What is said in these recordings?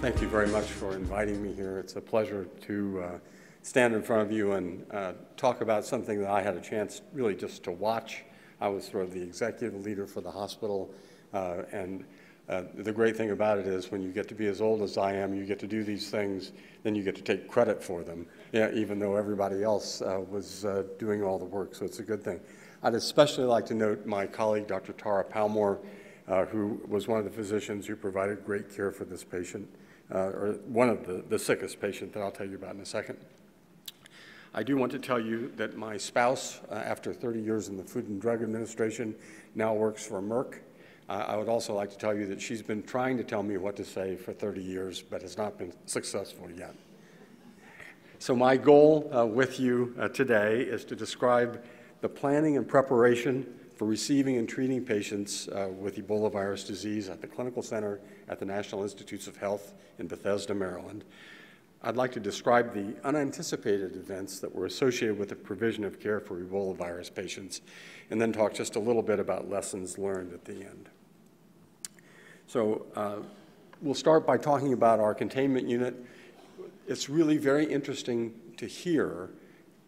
Thank you very much for inviting me here. It's a pleasure to stand in front of you and talk about something that I had a chance really just to watch. I was sort of the executive leader for the hospital, and the great thing about it is when you get to be as old as I am, you get to do these things, then you get to take credit for them, even though everybody else was doing all the work, so it's a good thing. I'd especially like to note my colleague, Dr. Tara Palmore, who was one of the physicians who provided great care for this patient, or one of the sickest patient that I'll tell you about in a second. I do want to tell you that my spouse, after 30 years in the Food and Drug Administration, now works for Merck. I would also like to tell you that she's been trying to tell me what to say for 30 years, but has not been successful yet. So my goal with you today is to describe the planning and preparation for receiving and treating patients with Ebola virus disease at the Clinical Center at the National Institutes of Health in Bethesda, Maryland. I'd like to describe the unanticipated events that were associated with the provision of care for Ebola virus patients, and then talk just a little bit about lessons learned at the end. So we'll start by talking about our containment unit. It's really very interesting to hear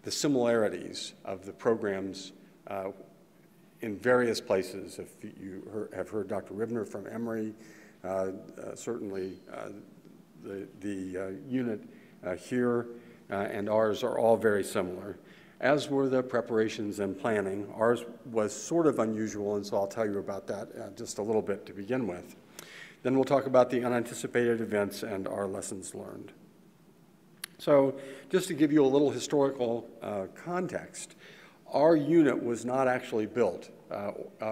the similarities of the programs in various places. If you have heard Dr. Ribner from Emory, certainly the unit here and ours are all very similar, as were the preparations and planning. Ours was sort of unusual, and so I'll tell you about that just a little bit to begin with. Then we'll talk about the unanticipated events and our lessons learned. So just to give you a little historical context, our unit was not actually built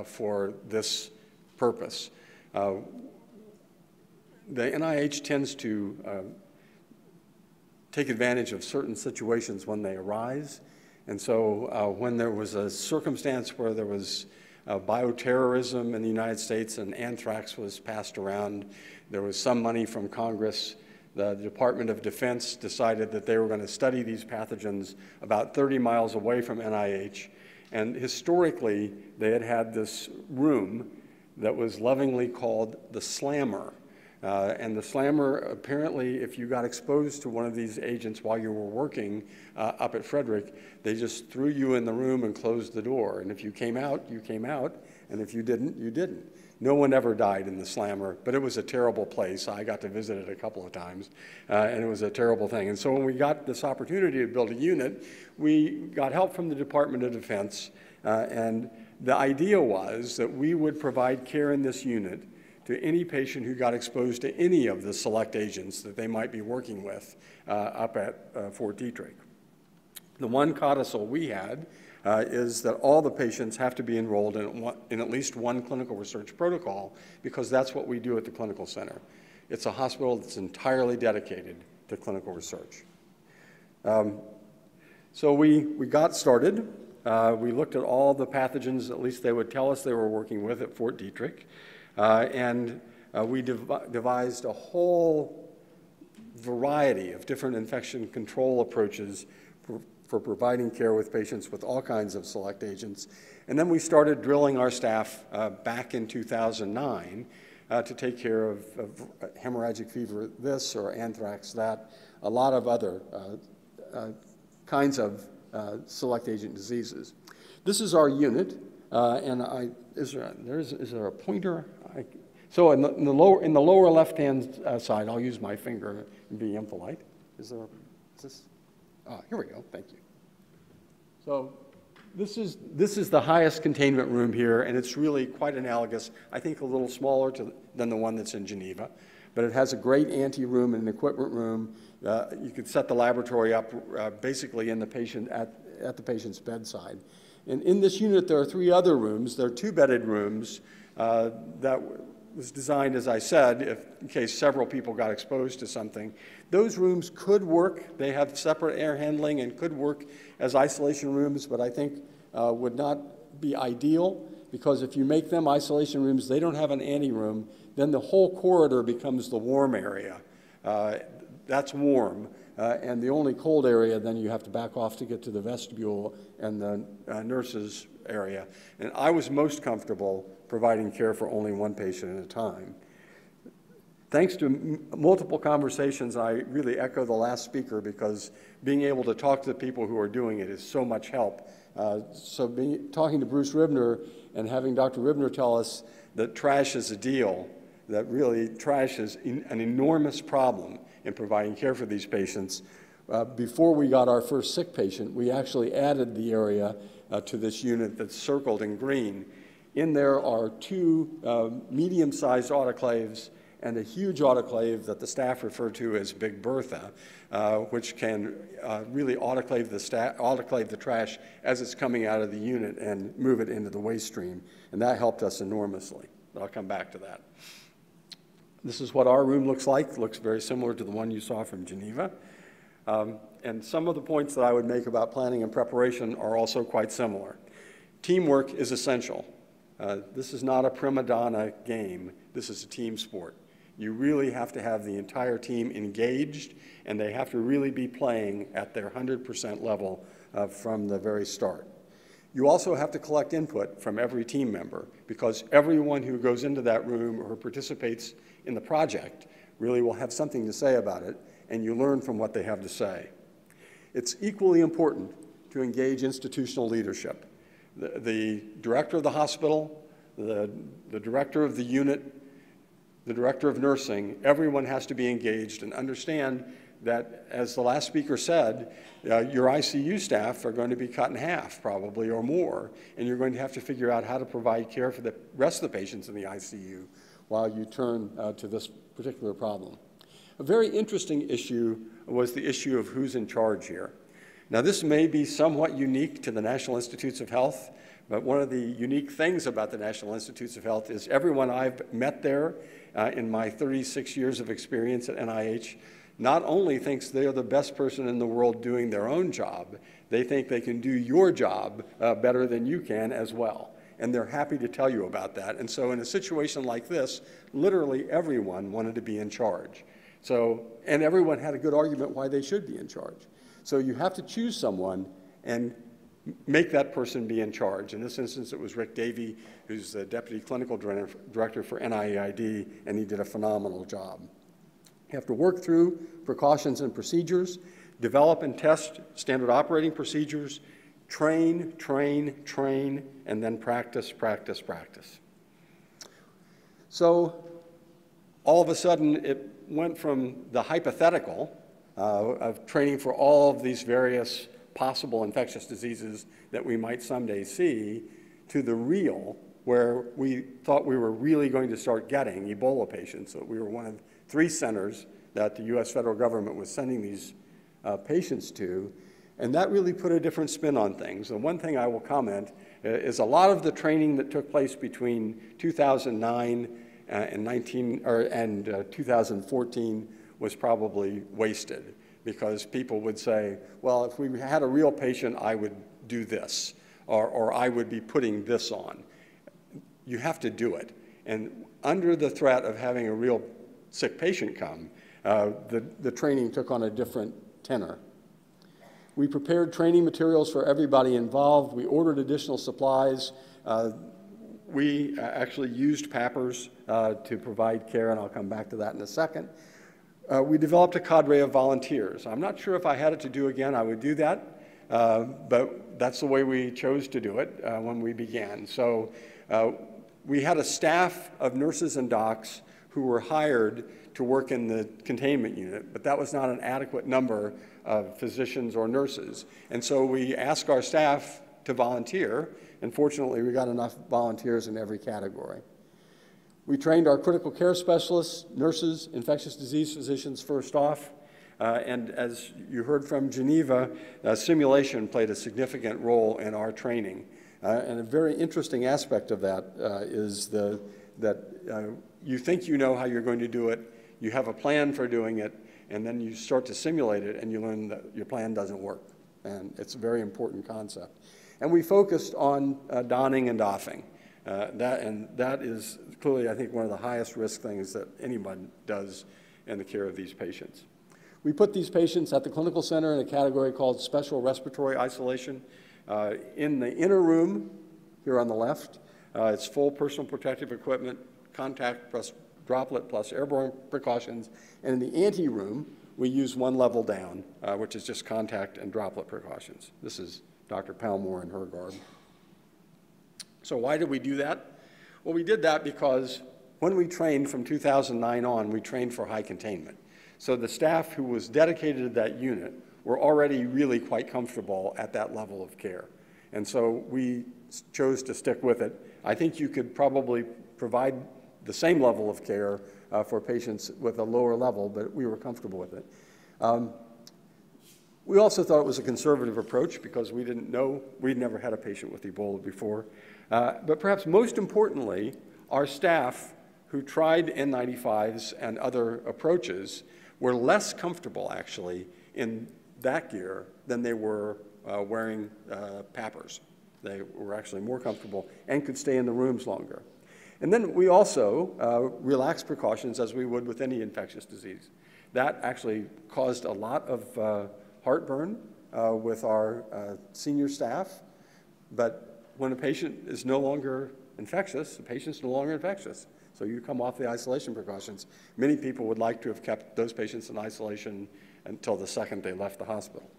for this purpose. The NIH tends to take advantage of certain situations when they arise. And so when there was a circumstance where there was bioterrorism in the United States and anthrax was passed around, there was some money from Congress. The Department of Defense decided that they were going to study these pathogens about 30 miles away from NIH. And historically, they had had this room that was lovingly called the Slammer. And the Slammer, apparently, if you got exposed to one of these agents while you were working up at Frederick, they just threw you in the room and closed the door. And if you came out, you came out. And if you didn't, you didn't. No one ever died in the Slammer, but it was a terrible place. I got to visit it a couple of times, and it was a terrible thing. And so when we got this opportunity to build a unit, we got help from the Department of Defense. And the idea was that we would provide care in this unit to any patient who got exposed to any of the select agents that they might be working with up at Fort Detrick. The one codicil we had is that all the patients have to be enrolled in at least one clinical research protocol, because that's what we do at the Clinical Center. It's a hospital that's entirely dedicated to clinical research. So we got started. We looked at all the pathogens, at least they would tell us they were working with at Fort Detrick. And we devised a whole variety of different infection control approaches for providing care with patients with all kinds of select agents. And then we started drilling our staff back in 2009 to take care of hemorrhagic fever this, or anthrax that, a lot of other kinds of select agent diseases. This is our unit. Is there a pointer? So in the lower left-hand side, I'll use my finger and be impolite. Here we go, thank you. So this is the highest containment room here, and it's really quite analogous, I think a little smaller than the one that's in Geneva, but it has a great ante room and an equipment room. You could set the laboratory up basically in the patient, at the patient's bedside. And in this unit, there are three other rooms. There are two-bedded rooms that was designed, as I said, in case several people got exposed to something. Those rooms could work. They have separate air handling and could work as isolation rooms, but I think would not be ideal, because if you make them isolation rooms, they don't have an ante room, then the whole corridor becomes the warm area. That's warm. And the only cold area, then you have to back off to get to the vestibule and the nurses' area. And I was most comfortable providing care for only one patient at a time. Thanks to multiple conversations, I really echo the last speaker because being able to talk to the people who are doing it is so much help. So talking to Bruce Ribner and having Dr. Ribner tell us that trash is a deal, that really trash is an enormous problem in providing care for these patients. Before we got our first sick patient, we actually added the area to this unit that's circled in green. In there are two medium-sized autoclaves and a huge autoclave that the staff refer to as Big Bertha, which can really autoclave the trash as it's coming out of the unit and move it into the waste stream. And that helped us enormously. But I'll come back to that. This is what our room looks like. It looks very similar to the one you saw from Geneva. And some of the points that I would make about planning and preparation are also quite similar. Teamwork is essential. This is not a prima donna game. This is a team sport. You really have to have the entire team engaged, and they have to really be playing at their 100% level from the very start. You also have to collect input from every team member, because everyone who goes into that room or participates in the project really will have something to say about it, and you learn from what they have to say. It's equally important to engage institutional leadership. The director of the hospital, the director of the unit, the director of nursing, everyone has to be engaged and understand that, as the last speaker said, your ICU staff are going to be cut in half, probably, or more, and you're going to have to figure out how to provide care for the rest of the patients in the ICU while you turn to this particular problem. A very interesting issue was the issue of who's in charge here. Now, this may be somewhat unique to the National Institutes of Health, but one of the unique things about the National Institutes of Health is everyone I've met there in my 36 years of experience at NIH not only thinks they're the best person in the world doing their own job, they think they can do your job better than you can as well. And they're happy to tell you about that. And so in a situation like this, literally everyone wanted to be in charge. So, and everyone had a good argument why they should be in charge. So you have to choose someone and make that person be in charge. In this instance, it was Rick Davey, who's the Deputy Clinical Director for NIAID, and he did a phenomenal job. You have to work through precautions and procedures, develop and test standard operating procedures, train, train, train, and then practice, practice, practice. So all of a sudden, it went from the hypothetical of training for all of these various possible infectious diseases that we might someday see to the real, where we thought we were really going to start getting Ebola patients. So we were one of three centers that the US federal government was sending these patients to, and that really put a different spin on things. And one thing I will comment is a lot of the training that took place between 2009 and 2014 was probably wasted, because people would say, well, if we had a real patient, I would do this, or I would be putting this on. You have to do it. And under the threat of having a real sick patient come, the training took on a different tenor. We prepared training materials for everybody involved. We ordered additional supplies. We actually used PAPRs to provide care, and I'll come back to that in a second. We developed a cadre of volunteers. I'm not sure if I had it to do again, I would do that, but that's the way we chose to do it when we began. So we had a staff of nurses and docs who were hired to work in the containment unit, but that was not an adequate number of physicians or nurses. And so we asked our staff to volunteer, and fortunately we got enough volunteers in every category. We trained our critical care specialists, nurses, infectious disease physicians first off, and as you heard from Geneva, simulation played a significant role in our training. And a very interesting aspect of that is that you think you know how you're going to do it, you have a plan for doing it, and then you start to simulate it and you learn that your plan doesn't work. And it's a very important concept. And we focused on donning and doffing. That is clearly, I think, one of the highest risk things that anyone does in the care of these patients. We put these patients at the clinical center in a category called special respiratory isolation. In the inner room, here on the left, it's full personal protective equipment, contact droplet plus airborne precautions. And in the ante room, we use one level down, which is just contact and droplet precautions. This is Dr. Palmore in her garb. So why did we do that? Well, we did that because when we trained from 2009 on, we trained for high containment. So the staff who was dedicated to that unit were already really quite comfortable at that level of care. And so we chose to stick with it. I think you could probably provide the same level of care for patients with a lower level, but we were comfortable with it. We also thought it was a conservative approach because we didn't know, we'd never had a patient with Ebola before. But perhaps most importantly, our staff who tried N95s and other approaches were less comfortable actually in that gear than they were wearing PAPRs. They were actually more comfortable and could stay in the rooms longer. And then we also relaxed precautions as we would with any infectious disease. That actually caused a lot of heartburn with our senior staff. But when a patient is no longer infectious, the patient's no longer infectious. So you come off the isolation precautions. Many people would like to have kept those patients in isolation until the second they left the hospital.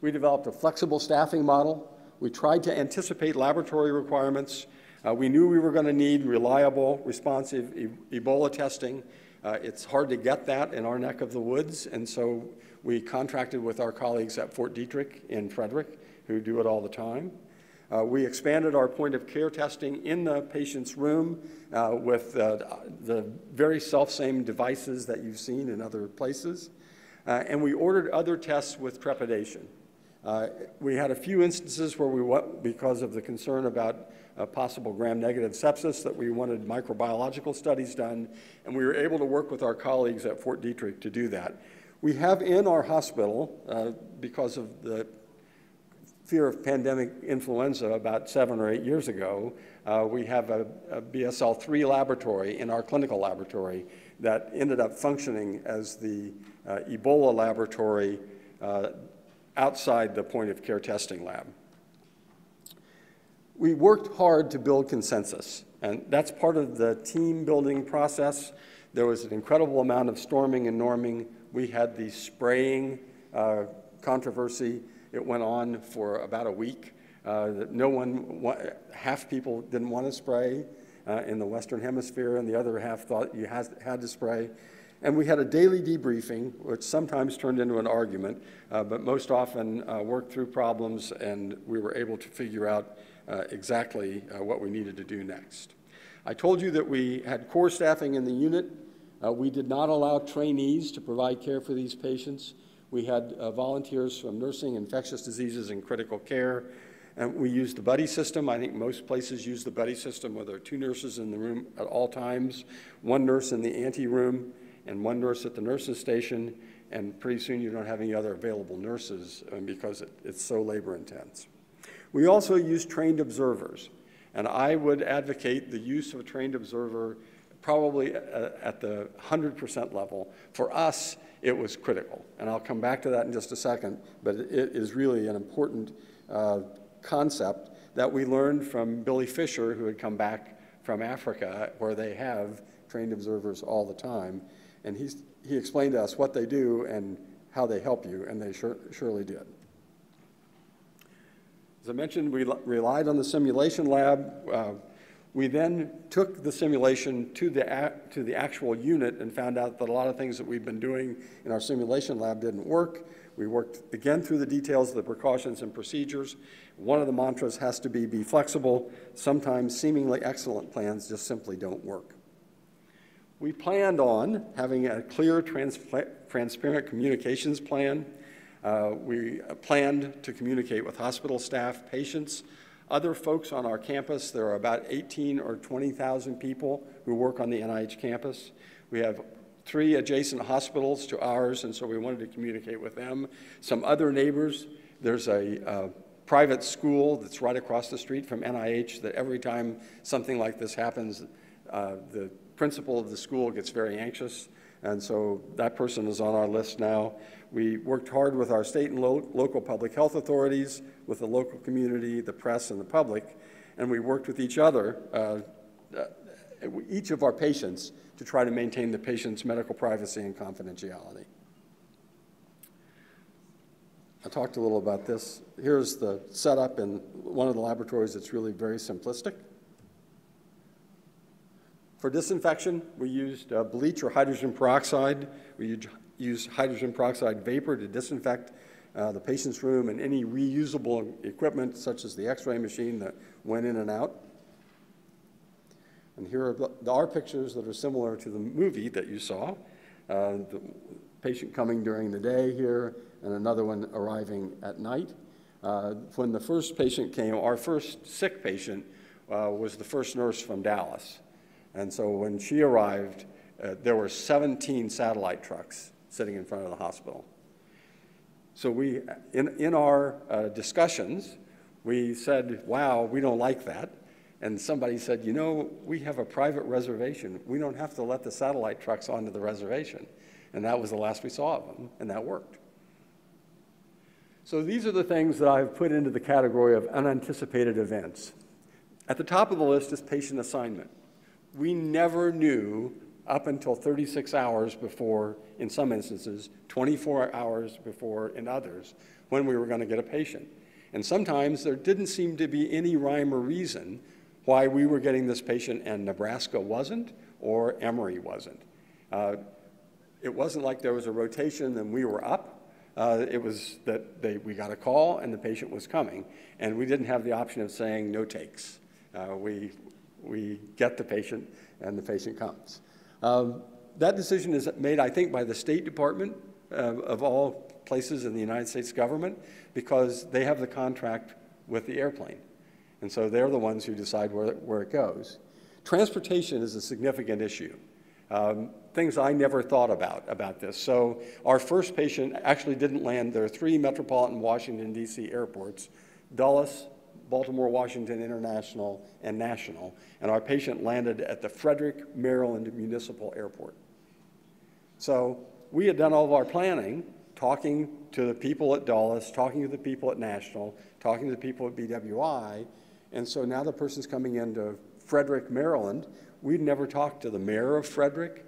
We developed a flexible staffing model. We tried to anticipate laboratory requirements. We knew we were going to need reliable, responsive Ebola testing. It's hard to get that in our neck of the woods, and so we contracted with our colleagues at Fort Detrick in Frederick, who do it all the time. We expanded our point of care testing in the patient's room with the very self-same devices that you've seen in other places. And we ordered other tests with trepidation. We had a few instances where we went, because of the concern about possible gram-negative sepsis, that we wanted microbiological studies done, and we were able to work with our colleagues at Fort Detrick to do that. We have in our hospital, because of the fear of pandemic influenza about 7 or 8 years ago, we have a BSL-3 laboratory in our clinical laboratory that ended up functioning as the Ebola laboratory outside the point of care testing lab. We worked hard to build consensus, and that's part of the team building process. There was an incredible amount of storming and norming. We had the spraying controversy. It went on for about a week. Half people didn't want to spray in the Western Hemisphere, and the other half thought you had to spray. And we had a daily debriefing, which sometimes turned into an argument, but most often worked through problems, and we were able to figure out exactly what we needed to do next. I told you that we had core staffing in the unit. We did not allow trainees to provide care for these patients. We had volunteers from nursing, infectious diseases, and critical care. And we used the buddy system. I think most places use the buddy system, where there are two nurses in the room at all times, one nurse in the ante room, and one nurse at the nurses' station, and pretty soon you don't have any other available nurses because it's so labor intense. We also use trained observers, and I would advocate the use of a trained observer probably at the 100% level. For us, it was critical, and I'll come back to that in just a second, but it is really an important concept that we learned from Billy Fisher, who had come back from Africa, where they have trained observers all the time. And he explained to us what they do and how they help you, and they surely did. As I mentioned, we relied on the simulation lab. We then took the simulation to the actual unit and found out that a lot of things that we've been doing in our simulation lab didn't work. We worked again through the details of the precautions and procedures. One of the mantras has to be flexible. Sometimes seemingly excellent plans just simply don't work. We planned on having a clear, transparent communications plan. We planned to communicate with hospital staff, patients, other folks on our campus. There are about 18 or 20,000 people who work on the NIH campus. We have 3 adjacent hospitals to ours, and so we wanted to communicate with them. Some other neighbors. There's a private school that's right across the street from NIH that every time something like this happens, the principal of the school gets very anxious, and so that person is on our list now. We worked hard with our state and local public health authorities, with the local community, the press, and the public, and we worked with each other each of our patients to try to maintain the patient's medical privacy and confidentiality. I talked a little about this. Here's the setup in one of the laboratories that's really very simplistic. For disinfection, we used bleach or hydrogen peroxide. We used hydrogen peroxide vapor to disinfect the patient's room and any reusable equipment, such as the x-ray machine that went in and out. And here are our pictures that are similar to the movie that you saw. The patient coming during the day here, and another one arriving at night. When the first patient came, our first sick patient was the first nurse from Dallas. And so when she arrived, there were 17 satellite trucks sitting in front of the hospital. So we, in our discussions, we said, wow, we don't like that. And somebody said, you know, we have a private reservation. We don't have to let the satellite trucks onto the reservation. And that was the last we saw of them, and that worked. So these are the things that I've put into the category of unanticipated events. At the top of the list is patient assignment. We never knew up until 36 hours before, in some instances, 24 hours before in others, when we were going to get a patient. And sometimes there didn't seem to be any rhyme or reason why we were getting this patient and Nebraska wasn't or Emory wasn't. It wasn't like there was a rotation and we were up. It was that we got a call and the patient was coming, and we didn't have the option of saying no takes. We get the patient and the patient comes. That decision is made, I think, by the State Department of all places in the United States government, because they have the contract with the airplane. And so they're the ones who decide where it goes. Transportation is a significant issue. Things I never thought about this. So our first patient actually didn't land. There are three metropolitan Washington, D.C. airports: Dulles, Baltimore, Washington International, and National. And our patient landed at the Frederick, Maryland Municipal Airport. So we had done all of our planning, talking to the people at Dulles, talking to the people at National, talking to the people at BWI. And so now the person's coming into Frederick, Maryland. We'd never talked to the mayor of Frederick,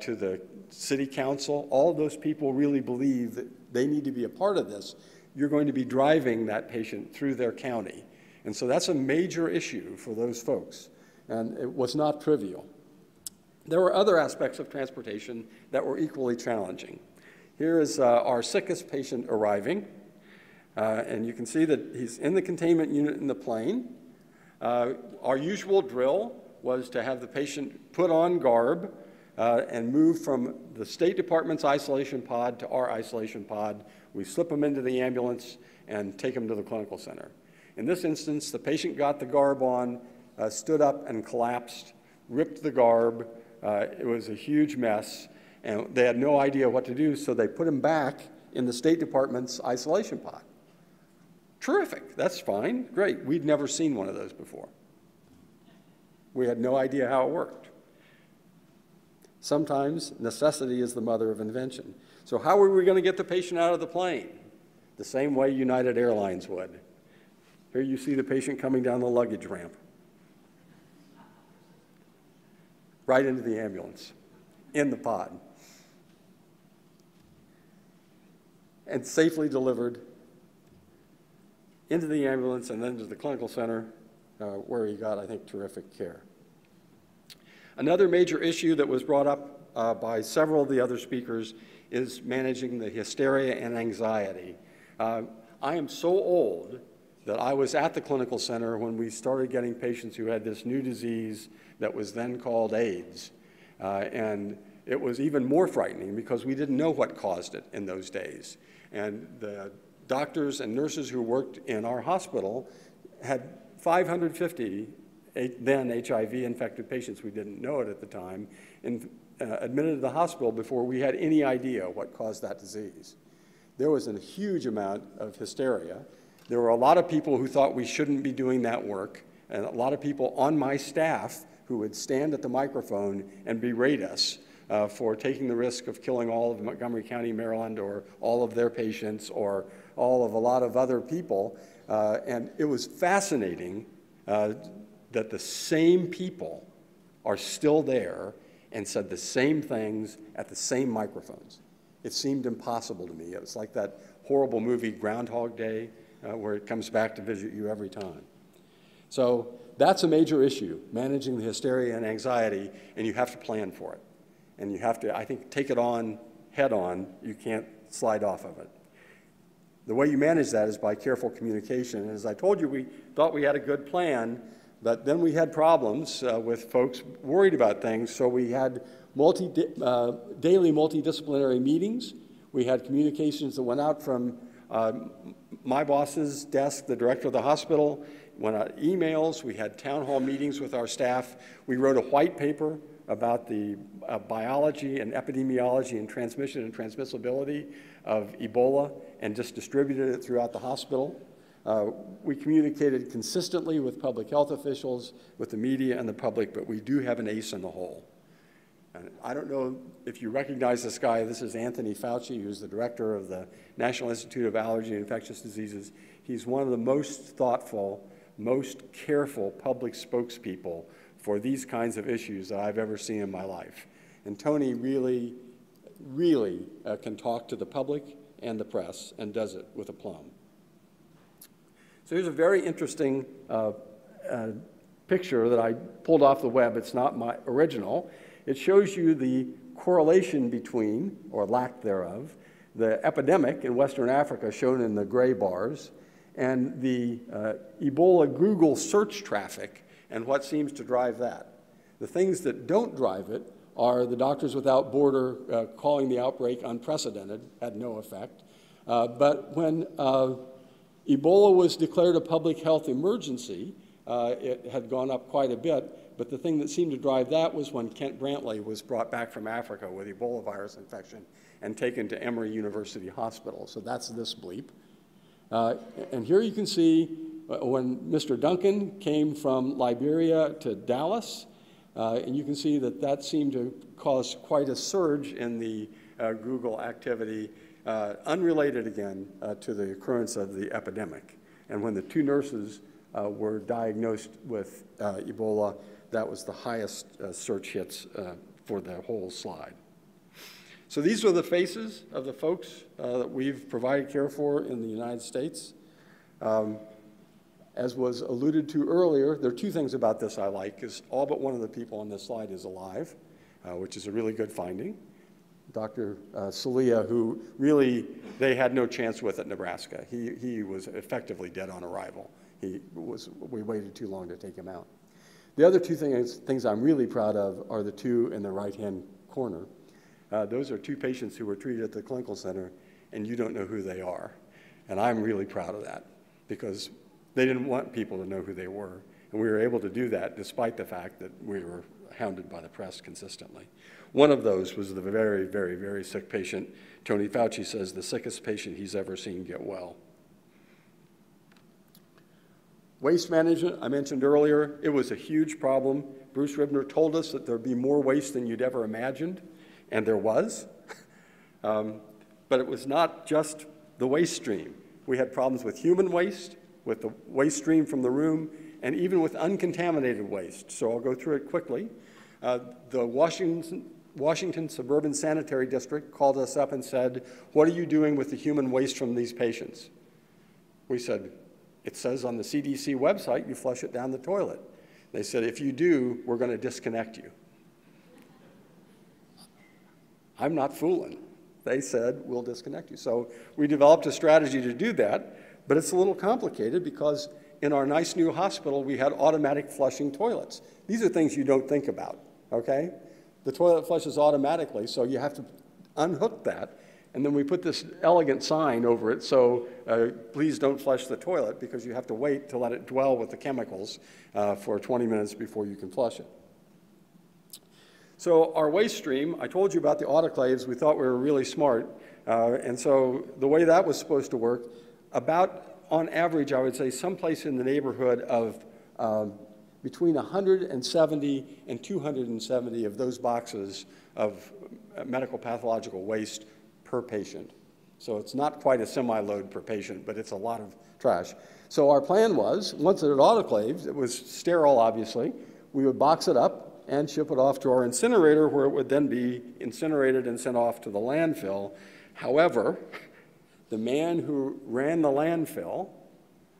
to the city council. All those people really believe that they need to be a part of this. You're going to be driving that patient through their county. And so that's a major issue for those folks. And it was not trivial. There were other aspects of transportation that were equally challenging. Here is our sickest patient arriving. And you can see that he's in the containment unit in the plane. Our usual drill was to have the patient put on garb and move from the State Department's isolation pod to our isolation pod. We slip them into the ambulance and take them to the clinical center. In this instance, the patient got the garb on, stood up and collapsed, ripped the garb. It was a huge mess, and they had no idea what to do, so they put him back in the State Department's isolation pod. Terrific, that's fine, great. We'd never seen one of those before. We had no idea how it worked. Sometimes necessity is the mother of invention. So how were we going to get the patient out of the plane? The same way United Airlines would. Here you see the patient coming down the luggage ramp, right into the ambulance, in the pod, and safely delivered into the ambulance and then to the clinical center, where he got, I think, terrific care. Another major issue that was brought up by several of the other speakers is managing the hysteria and anxiety. I am so old that I was at the clinical center when we started getting patients who had this new disease that was then called AIDS. And it was even more frightening because we didn't know what caused it in those days. And the doctors and nurses who worked in our hospital had 550 then HIV-infected patients, we didn't know it at the time, and admitted to the hospital before we had any idea what caused that disease. There was a huge amount of hysteria. There were a lot of people who thought we shouldn't be doing that work, and a lot of people on my staff who would stand at the microphone and berate us for taking the risk of killing all of Montgomery County, Maryland, or all of their patients, or all of a lot of other people. And it was fascinating that the same people are still there and said the same things at the same microphones. It seemed impossible to me. It was like that horrible movie Groundhog Day, where it comes back to visit you every time. So that's a major issue, managing the hysteria and anxiety, and you have to plan for it. And you have to, I think, take it on head on. You can't slide off of it. The way you manage that is by careful communication. And as I told you, we thought we had a good plan, but then we had problems with folks worried about things. So we had daily multidisciplinary meetings. We had communications that went out from my boss's desk, the director of the hospital, went out emails. We had town hall meetings with our staff. We wrote a white paper about the biology and epidemiology and transmission and transmissibility of Ebola and just distributed it throughout the hospital. We communicated consistently with public health officials, with the media and the public, but we do have an ace in the hole. And I don't know if you recognize this guy. This is Anthony Fauci, who's the director of the National Institute of Allergy and Infectious Diseases. He's one of the most thoughtful, most careful public spokespeople for these kinds of issues that I've ever seen in my life. And Tony really, really can talk to the public and the press, and does it with aplomb. So here's a very interesting picture that I pulled off the web. It's not my original. It shows you the correlation between, or lack thereof, the epidemic in Western Africa, shown in the gray bars, and the Ebola Google search traffic and what seems to drive that. The things that don't drive it are the Doctors Without Border calling the outbreak unprecedented, had no effect. But when Ebola was declared a public health emergency, it had gone up quite a bit. But the thing that seemed to drive that was when Kent Brantley was brought back from Africa with Ebola virus infection and taken to Emory University Hospital. So that's this bleep. And here you can see when Mr. Duncan came from Liberia to Dallas, and you can see that that seemed to cause quite a surge in the Google activity, unrelated again to the occurrence of the epidemic. And when the two nurses were diagnosed with Ebola, that was the highest search hits for the whole slide. So these are the faces of the folks that we've provided care for in the United States. As was alluded to earlier, there are two things about this I like, is all but one of the people on this slide is alive, which is a really good finding. Dr. Salia, who really, they had no chance with at Nebraska. He was effectively dead on arrival. We waited too long to take him out. The other two things I'm really proud of are the two in the right-hand corner. Those are two patients who were treated at the clinical center, and you don't know who they are. And I'm really proud of that, because they didn't want people to know who they were, and we were able to do that despite the fact that we were hounded by the press consistently. One of those was the very, very, very sick patient. Tony Fauci says the sickest patient he's ever seen get well. Waste management, I mentioned earlier, it was a huge problem. Bruce Ribner told us that there'd be more waste than you'd ever imagined, and there was. But it was not just the waste stream. We had problems with human waste, with the waste stream from the room, and even with uncontaminated waste. So I'll go through it quickly. The Washington Suburban Sanitary District called us up and said, what are you doing with the human waste from these patients? We said, it says on the CDC website, you flush it down the toilet. They said, if you do, we're going to disconnect you. I'm not fooling. They said, we'll disconnect you. So we developed a strategy to do that. But it's a little complicated because in our nice new hospital, we had automatic flushing toilets. These are things you don't think about, okay? The toilet flushes automatically, so you have to unhook that. And then we put this elegant sign over it, so please don't flush the toilet, because you have to wait to let it dwell with the chemicals for 20 minutes before you can flush it. So our waste stream, I told you about the autoclaves. We thought we were really smart. And so the way that was supposed to work, about, on average, I would say someplace in the neighborhood of between 170 and 270 of those boxes of medical pathological waste per patient. So it's not quite a semi-load per patient, but it's a lot of trash. So our plan was, once it had autoclaved, it was sterile, obviously, we would box it up and ship it off to our incinerator, where it would then be incinerated and sent off to the landfill. However, the man who ran the landfill,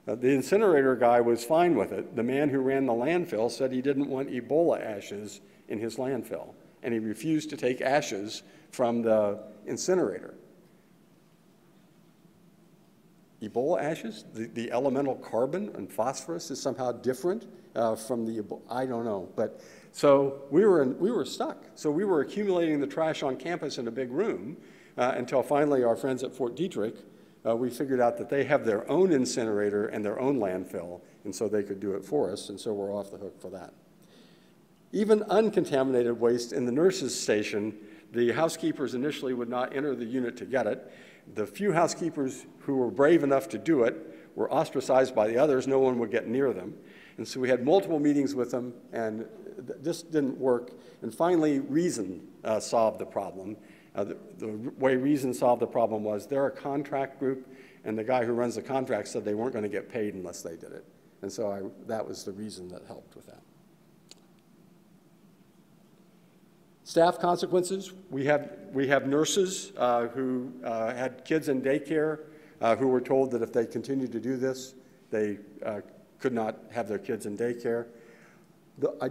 the incinerator guy was fine with it. The man who ran the landfill said he didn't want Ebola ashes in his landfill, and he refused to take ashes from the incinerator. Ebola ashes? The elemental carbon and phosphorus is somehow different from the Ebola. I don't know. But so we were stuck. So we were accumulating the trash on campus in a big room until finally our friends at Fort Detrick, we figured out that they have their own incinerator and their own landfill, and so they could do it for us, and so we're off the hook for that. Even uncontaminated waste in the nurses' station, the housekeepers initially would not enter the unit to get it. The few housekeepers who were brave enough to do it were ostracized by the others. No one would get near them. And so we had multiple meetings with them, and this didn't work. And finally, reason solved the problem. The way reason solved the problem was they're a contract group, and the guy who runs the contract said they weren't going to get paid unless they did it. And so that was the reason that helped with that. Staff consequences, we have nurses who had kids in daycare who were told that if they continued to do this, they could not have their kids in daycare.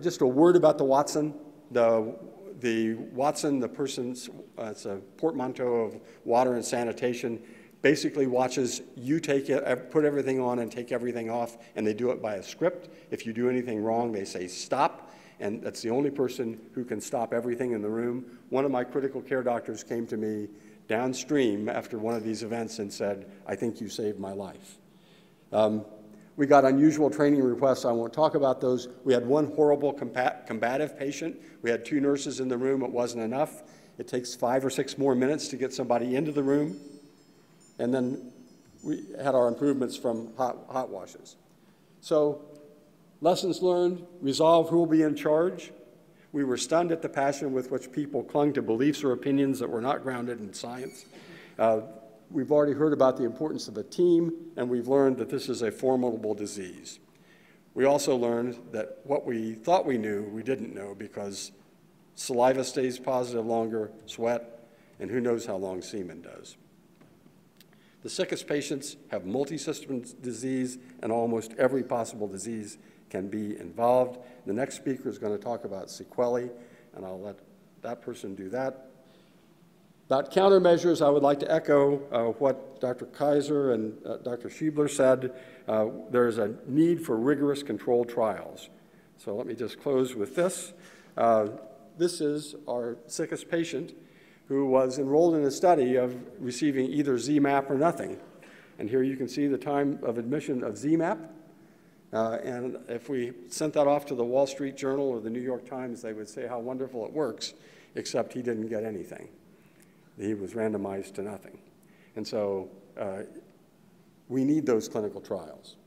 Just a word about the Watson. The Watson, the person's, it's a portmanteau of water and sanitation, basically watches you take it, put everything on and take everything off, and they do it by a script. If you do anything wrong, they say stop. And that's the only person who can stop everything in the room. One of my critical care doctors came to me downstream after one of these events and said, I think you saved my life. We got unusual training requests. I won't talk about those. We had one horrible combative patient. We had two nurses in the room. It wasn't enough. It takes 5 or 6 more minutes to get somebody into the room. And then we had our improvements from hot washes. So, lessons learned, resolve who will be in charge. We were stunned at the passion with which people clung to beliefs or opinions that were not grounded in science. We've already heard about the importance of a team, and we've learned that this is a formidable disease. We also learned that what we thought we knew, we didn't know, because saliva stays positive longer, sweat, and who knows how long semen does. The sickest patients have multi-system disease, and almost every possible disease can be involved. The next speaker is going to talk about sequelae, and I'll let that person do that. About countermeasures, I would like to echo what Dr. Kaiser and Dr. Schiebler said. There is a need for rigorous controlled trials. So let me just close with this. This is our sickest patient who was enrolled in a study of receiving either ZMAP or nothing. And here you can see the time of admission of ZMAP. And if we sent that off to the Wall Street Journal or the New York Times, they would say how wonderful it works, except he didn't get anything. He was randomized to nothing. And so we need those clinical trials.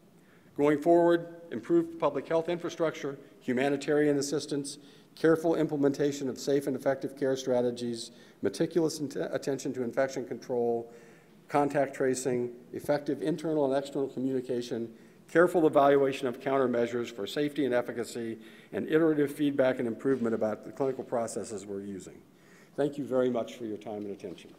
Going forward, improved public health infrastructure, humanitarian assistance, careful implementation of safe and effective care strategies, meticulous attention to infection control, contact tracing, effective internal and external communication, careful evaluation of countermeasures for safety and efficacy, and iterative feedback and improvement about the clinical processes we're using. Thank you very much for your time and attention.